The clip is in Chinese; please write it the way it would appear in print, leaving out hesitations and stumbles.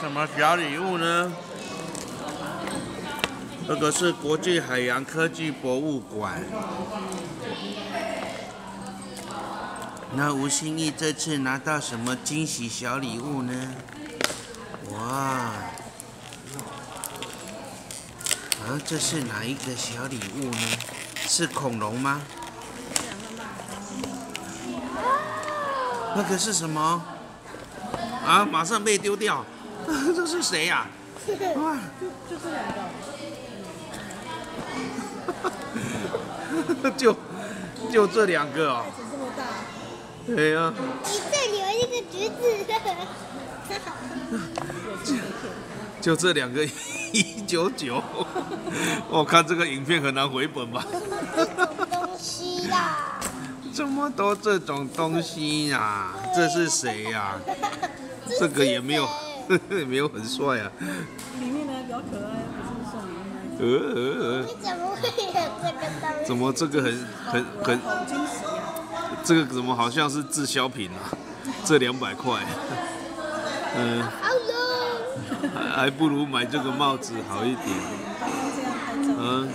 什么小礼物呢？这个是国际海洋科技博物馆。那吴欣逸这次拿到什么惊喜小礼物呢？哇！啊，这是哪一个小礼物呢？是恐龙吗？ 那个是什么？啊！马上被丢掉，这是谁呀？哇！就这两个。就这两个哦。这么大。对呀。你这里有一个橘子。就这两个199，我看这个影片很难回本吧。东西啦。 这么多这种东西呀、啊，这是谁呀、啊？这个也没有，也没有很帅啊。里面呢比较可爱，不是送你吗？你怎么会有这个东西？怎么这个很惊喜啊？这个怎么好像是滞销品啊？这200块，嗯，还不如买这个帽子好一点，嗯。